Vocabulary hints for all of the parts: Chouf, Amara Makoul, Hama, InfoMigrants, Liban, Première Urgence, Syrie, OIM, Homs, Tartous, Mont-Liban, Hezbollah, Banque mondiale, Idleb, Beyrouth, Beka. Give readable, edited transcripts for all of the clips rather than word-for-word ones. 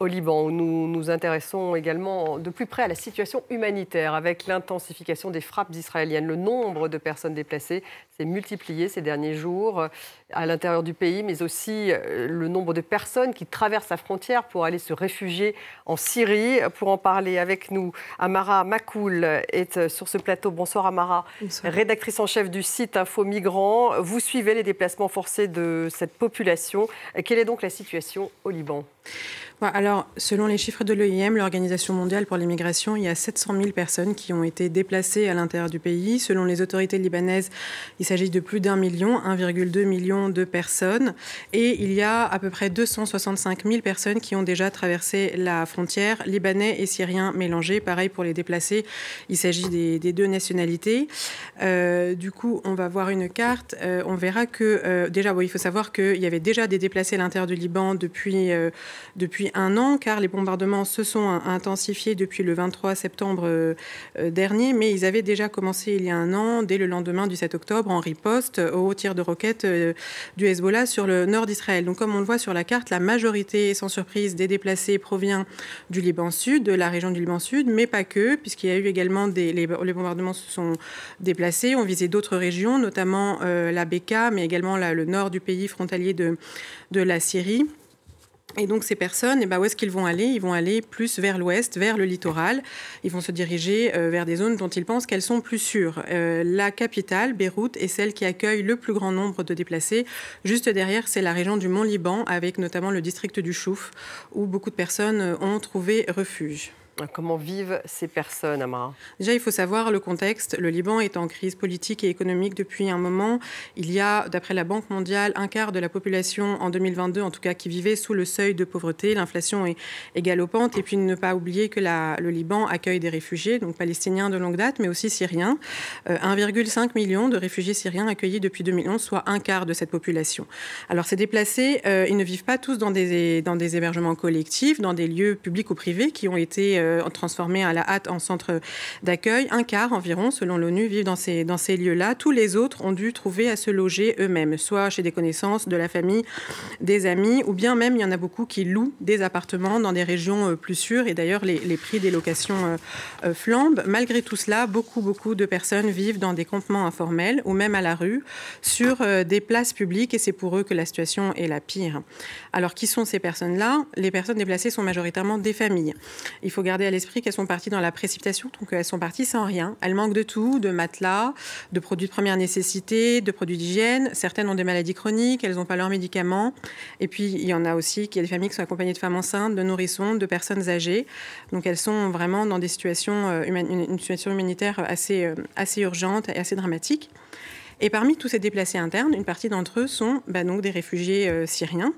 Au Liban, où nous nous intéressons également de plus près à la situation humanitaire avec l'intensification des frappes israéliennes. Le nombre de personnes déplacées s'est multiplié ces derniers jours à l'intérieur du pays, mais aussi le nombre de personnes qui traversent la frontière pour aller se réfugier en Syrie. Pour en parler avec nous, Amara Makoul est sur ce plateau. Bonsoir Amara, bonsoir. Rédactrice en chef du site InfoMigrants. Vous suivez les déplacements forcés de cette population. Quelle est donc la situation au Liban? Alors, selon les chiffres de l'OIM, l'Organisation mondiale pour l'immigration, il y a 700 000 personnes qui ont été déplacées à l'intérieur du pays. Selon les autorités libanaises, il s'agit de plus d'1 million, 1,2 million de personnes. Et il y a à peu près 265 000 personnes qui ont déjà traversé la frontière, libanais et syriens mélangés. Pareil pour les déplacés, il s'agit des deux nationalités. Du coup, on va voir une carte. On verra que, déjà, il faut savoir qu'il y avait déjà des déplacés à l'intérieur du Liban depuis un an, car les bombardements se sont intensifiés depuis le 23 septembre dernier, mais ils avaient déjà commencé il y a un an, dès le lendemain du 7 octobre, en riposte aux tirs de roquettes du Hezbollah sur le nord d'Israël. Donc, comme on le voit sur la carte, la majorité, sans surprise, des déplacés provient du Liban Sud, de la région du Liban Sud, mais pas que, puisqu'il y a eu également les bombardements se sont déplacés, ont visé d'autres régions, notamment la Beka, mais également le nord du pays frontalier de la Syrie. Et donc ces personnes, où est-ce qu'ils vont aller? Ils vont aller plus vers l'ouest, vers le littoral. Ils vont se diriger vers des zones dont ils pensent qu'elles sont plus sûres. La capitale, Beyrouth, est celle qui accueille le plus grand nombre de déplacés. Juste derrière, c'est la région du Mont-Liban, avec notamment le district du Chouf, où beaucoup de personnes ont trouvé refuge. Comment vivent ces personnes, Amara? Déjà, il faut savoir le contexte. Le Liban est en crise politique et économique depuis un moment. Il y a, d'après la Banque mondiale, un quart de la population en 2022, en tout cas, qui vivait sous le seuil de pauvreté. L'inflation est galopante. Et puis, ne pas oublier que le Liban accueille des réfugiés, donc palestiniens de longue date, mais aussi syriens. 1,5 million de réfugiés syriens accueillis depuis 2011, soit un quart de cette population. Alors, ces déplacés, ils ne vivent pas tous dans des hébergements collectifs, dans des lieux publics ou privés qui ont été transformés à la hâte en centre d'accueil. Un quart environ, selon l'ONU, vivent dans ces lieux-là. Tous les autres ont dû trouver à se loger eux-mêmes, soit chez des connaissances, de la famille, des amis, ou bien même il y en a beaucoup qui louent des appartements dans des régions plus sûres. Et d'ailleurs, les prix des locations flambent. Malgré tout cela, beaucoup de personnes vivent dans des campements informels ou même à la rue, sur des places publiques, et c'est pour eux que la situation est la pire. Alors, qui sont ces personnes-là? Les personnes déplacées sont majoritairement des familles. Il faut garder à l'esprit qu'elles sont parties dans la précipitation, donc elles sont parties sans rien. Elles manquent de tout, de matelas, de produits de première nécessité, de produits d'hygiène. Certaines ont des maladies chroniques, elles n'ont pas leurs médicaments. Et puis, il y en a aussi qui, des familles qui sont accompagnées de femmes enceintes, de nourrissons, de personnes âgées. Donc, elles sont vraiment dans des situations, une situation humanitaire assez urgente et assez dramatique. Et parmi tous ces déplacés internes, une partie d'entre eux sont donc des réfugiés syriens.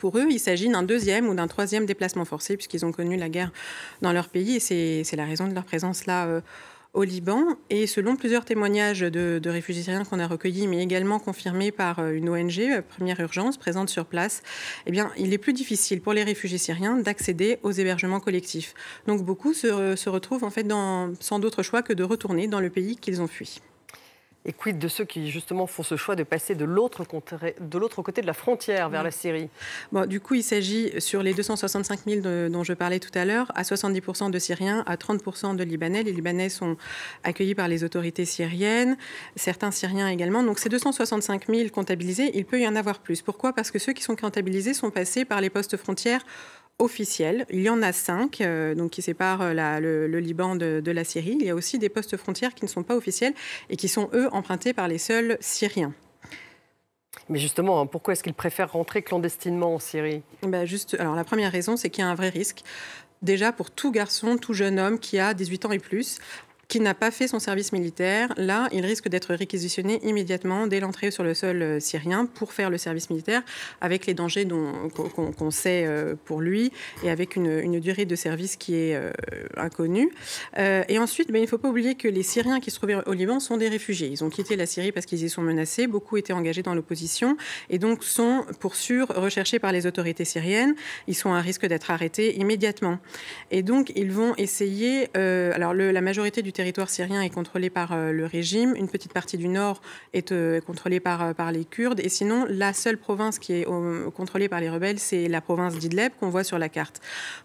Pour eux, il s'agit d'un deuxième ou d'un troisième déplacement forcé, puisqu'ils ont connu la guerre dans leur pays, et c'est la raison de leur présence là au Liban. Et selon plusieurs témoignages de réfugiés syriens qu'on a recueillis, mais également confirmés par une ONG, Première Urgence, présente sur place, il est plus difficile pour les réfugiés syriens d'accéder aux hébergements collectifs. Donc beaucoup se retrouvent en fait sans d'autre choix que de retourner dans le pays qu'ils ont fui. Et quid de ceux qui, justement, font ce choix de passer de l'autre côté de la frontière vers la Syrie? Du coup, il s'agit, sur les 265 000 dont je parlais tout à l'heure, à 70% de Syriens, à 30% de Libanais. Les Libanais sont accueillis par les autorités syriennes, certains Syriens également. Donc, ces 265 000 comptabilisés, il peut y en avoir plus. Pourquoi? Parce que ceux qui sont comptabilisés sont passés par les postes frontières officiels. Il y en a 5 donc qui séparent le Liban de la Syrie. Il y a aussi des postes frontières qui ne sont pas officiels et qui sont, eux, empruntés par les seuls Syriens. Mais justement, pourquoi est-ce qu'ils préfèrent rentrer clandestinement en Syrie? Alors, la première raison, c'est qu'il y a un vrai risque. Déjà, pour tout garçon, tout jeune homme qui a 18 ans et plus, qui n'a pas fait son service militaire, là, il risque d'être réquisitionné immédiatement dès l'entrée sur le sol syrien pour faire le service militaire, avec les dangers qu'on sait pour lui et avec une durée de service qui est inconnue. Et ensuite, il ne faut pas oublier que les Syriens qui se trouvaient au Liban sont des réfugiés. Ils ont quitté la Syrie parce qu'ils y sont menacés. Beaucoup étaient engagés dans l'opposition et donc sont, pour sûr, recherchés par les autorités syriennes. Ils sont à risque d'être arrêtés immédiatement. Et donc, ils vont essayer... la majorité du territoire syrien est contrôlée par le régime, une petite partie du nord est contrôlée par les Kurdes, et sinon la seule province qui est contrôlée par les rebelles, c'est la province d'Idleb qu'on voit sur la carte.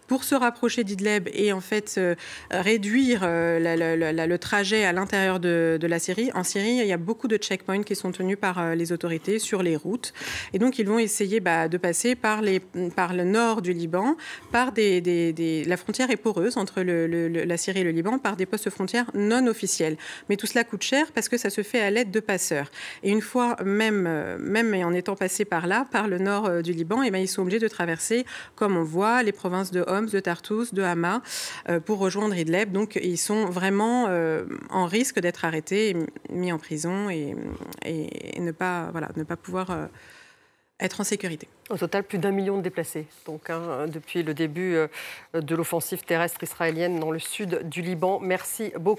Pour se rapprocher d'Idleb et en fait réduire le trajet à l'intérieur de la Syrie, en Syrie il y a beaucoup de checkpoints qui sont tenus par les autorités sur les routes, et donc ils vont essayer de passer par le nord du Liban, par la frontière est poreuse entre la Syrie et le Liban, par des postes frontières non officiels. Mais tout cela coûte cher parce que ça se fait à l'aide de passeurs. Et une fois, même en étant passé par là, par le nord du Liban, et bien ils sont obligés de traverser, comme on voit, les provinces de Homs, de Tartous, de Hama, pour rejoindre Idleb. Donc ils sont vraiment en risque d'être arrêtés, mis en prison et ne pas pouvoir être en sécurité. Au total, plus d'1 million de déplacés donc, depuis le début de l'offensive terrestre israélienne dans le sud du Liban. Merci beaucoup.